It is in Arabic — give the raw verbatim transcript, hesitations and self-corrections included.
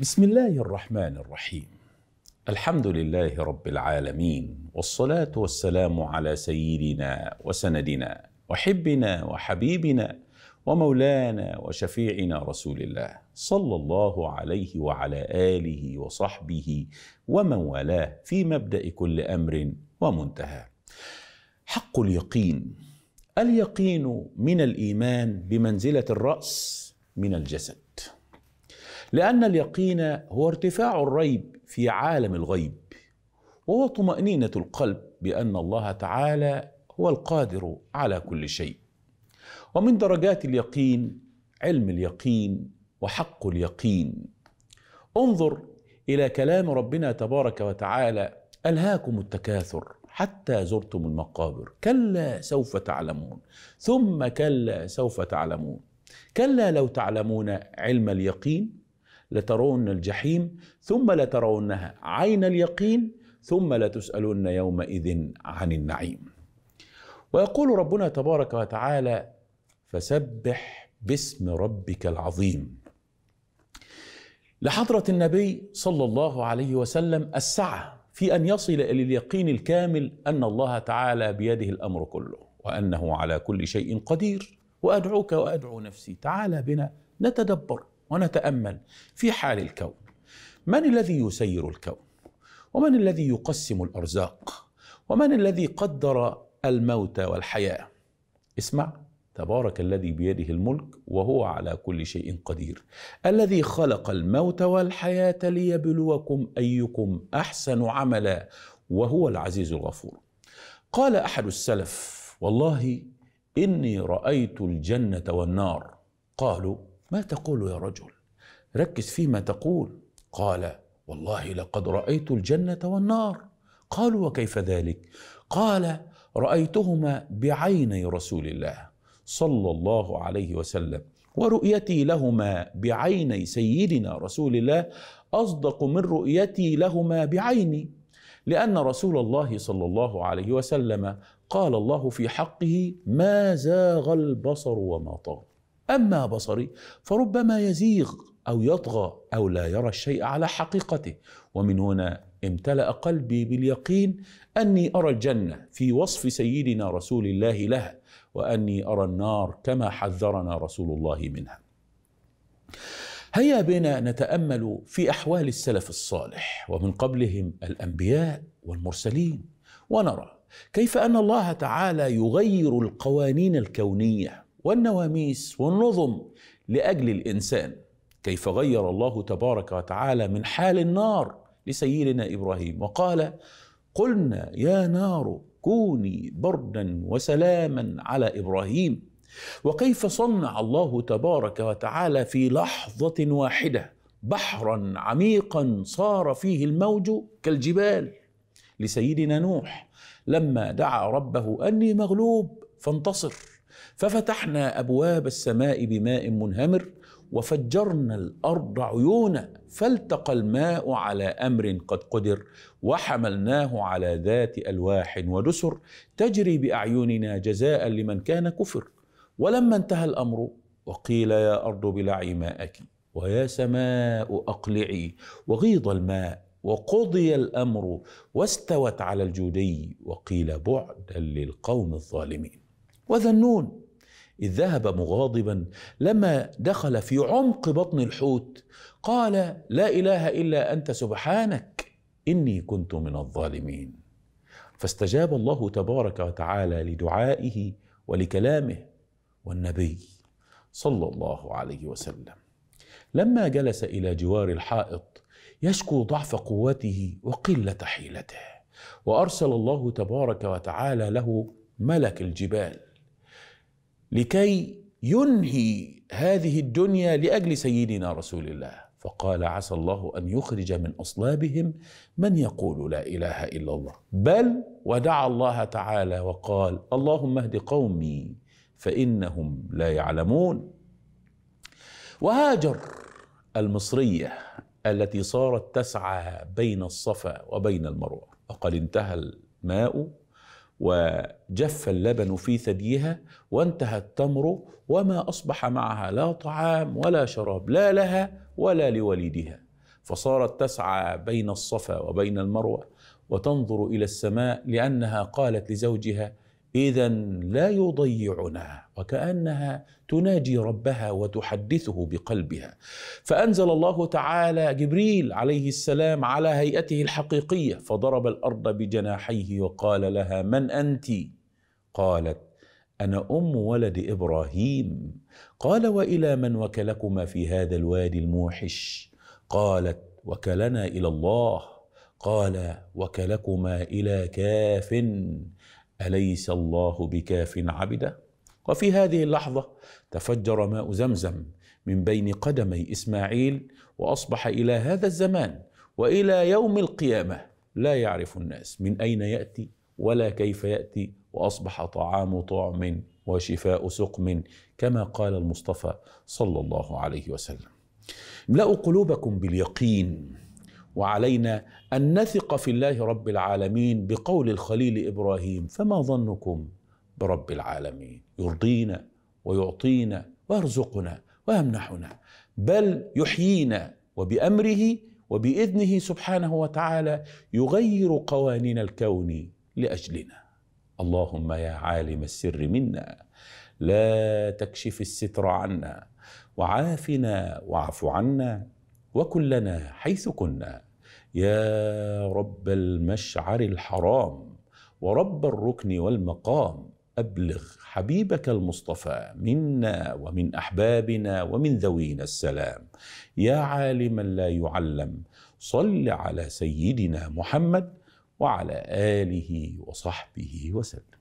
بسم الله الرحمن الرحيم. الحمد لله رب العالمين، والصلاة والسلام على سيدنا وسندنا وحبنا وحبيبنا ومولانا وشفيعنا رسول الله، صلى الله عليه وعلى آله وصحبه ومن والاه، في مبدأ كل أمر ومنتهى. حق اليقين. اليقين من الإيمان بمنزلة الرأس من الجسد، لأن اليقين هو ارتفاع الريب في عالم الغيب، وهو طمأنينة القلب بأن الله تعالى هو القادر على كل شيء. ومن درجات اليقين علم اليقين وحق اليقين. انظر إلى كلام ربنا تبارك وتعالى: ألهاكم التكاثر حتى زرتم المقابر، كلا سوف تعلمون، ثم كلا سوف تعلمون، كلا لو تعلمون علم اليقين لترون الجحيم ثم لترونها عين اليقين ثم لتسألن يومئذ عن النعيم. ويقول ربنا تبارك وتعالى: فسبح باسم ربك العظيم. لحضرة النبي صلى الله عليه وسلم السعة في أن يصل إلى اليقين الكامل أن الله تعالى بيده الأمر كله، وأنه على كل شيء قدير. وأدعوك وأدعو نفسي، تعالى بنا نتدبر ونتأمل في حال الكون. من الذي يسير الكون؟ ومن الذي يقسم الأرزاق؟ ومن الذي قدر الموت والحياة؟ اسمع: تبارك الذي بيده الملك وهو على كل شيء قدير، الذي خلق الموت والحياة ليبلوكم أيكم أحسن عملا وهو العزيز الغفور. قال أحد السلف: والله إني رأيت الجنة والنار. قالوا: ما تقول يا رجل؟ ركز فيما تقول. قال: والله لقد رأيت الجنة والنار. قالوا: وكيف ذلك؟ قال: رأيتهما بعيني رسول الله صلى الله عليه وسلم، ورؤيتي لهما بعيني سيدنا رسول الله أصدق من رؤيتي لهما بعيني، لأن رسول الله صلى الله عليه وسلم قال الله في حقه: ما زاغ البصر وما طغى، أما بصري فربما يزيغ أو يطغى أو لا يرى الشيء على حقيقته. ومن هنا امتلأ قلبي باليقين أني أرى الجنة في وصف سيدنا رسول الله لها، وأني أرى النار كما حذرنا رسول الله منها. هيا بنا نتأمل في أحوال السلف الصالح ومن قبلهم الأنبياء والمرسلين، ونرى كيف أن الله تعالى يغير القوانين الكونية والنواميس والنظم لأجل الإنسان. كيف غير الله تبارك وتعالى من حال النار لسيدنا إبراهيم، وقال: قلنا يا نار كوني بردا وسلاما على إبراهيم. وكيف صنع الله تبارك وتعالى في لحظة واحدة بحرا عميقا صار فيه الموج كالجبال لسيدنا نوح لما دعا ربه: أني مغلوب فانتصر، ففتحنا أبواب السماء بماء منهمر وفجرنا الأرض عيونا فالتقى الماء على أمر قد قدر، وحملناه على ذات ألواح ودسر تجري بأعيننا جزاء لمن كان كفر. ولما انتهى الأمر وقيل: يا أرض بلعي ماءك ويا سماء أقلعي، وغيض الماء وقضي الأمر واستوت على الجودي، وقيل: بعدا للقوم الظالمين. وذنون إذ ذهب مغاضبا لما دخل في عمق بطن الحوت قال: لا إله إلا أنت سبحانك إني كنت من الظالمين. فاستجاب الله تبارك وتعالى لدعائه ولكلامه. والنبي صلى الله عليه وسلم لما جلس إلى جوار الحائط يشكو ضعف قوته وقلة حيلته، وأرسل الله تبارك وتعالى له ملك الجبال لكي ينهي هذه الدنيا لأجل سيدنا رسول الله، فقال: عسى الله أن يخرج من أصلابهم من يقول لا إله إلا الله، بل ودعا الله تعالى وقال: اللهم اهد قومي فإنهم لا يعلمون. وهاجر المصرية التي صارت تسعى بين الصفا وبين المروة، وقد انتهى الماء وجف اللبن في ثديها وانتهى التمر، وما أصبح معها لا طعام ولا شراب، لا لها ولا لوليدها. فصارت تسعى بين الصفا وبين المروة وتنظر إلى السماء، لأنها قالت لزوجها: إذا لا يضيعنا، وكأنها تناجي ربها وتحدثه بقلبها. فأنزل الله تعالى جبريل عليه السلام على هيئته الحقيقية، فضرب الأرض بجناحيه وقال لها: من أنت؟ قالت: أنا أم ولد إبراهيم. قال: وإلى من وكلكما في هذا الوادي الموحش؟ قالت: وكلنا إلى الله. قال: وكلكما إلى كاف، أليس الله بكاف عبده؟ وفي هذه اللحظة تفجر ماء زمزم من بين قدمي إسماعيل، وأصبح إلى هذا الزمان وإلى يوم القيامة لا يعرف الناس من أين يأتي ولا كيف يأتي، وأصبح طعام طعم وشفاء سقم، كما قال المصطفى صلى الله عليه وسلم. املأوا قلوبكم باليقين، وعلينا أن نثق في الله رب العالمين بقول الخليل إبراهيم: فما ظنكم برب العالمين، يرضينا ويعطينا ويرزقنا ويمنحنا، بل يحيينا، وبأمره وبإذنه سبحانه وتعالى يغير قوانين الكون لأجلنا. اللهم يا عالم السر منا، لا تكشف الستر عنا، وعافنا واعف عنا، وكن لنا حيث كنا، يا رب المشعر الحرام ورب الركن والمقام. أبلغ حبيبك المصطفى منا ومن أحبابنا ومن ذوينا السلام، يا عالما لا يعلم، صل على سيدنا محمد وعلى آله وصحبه وسلم.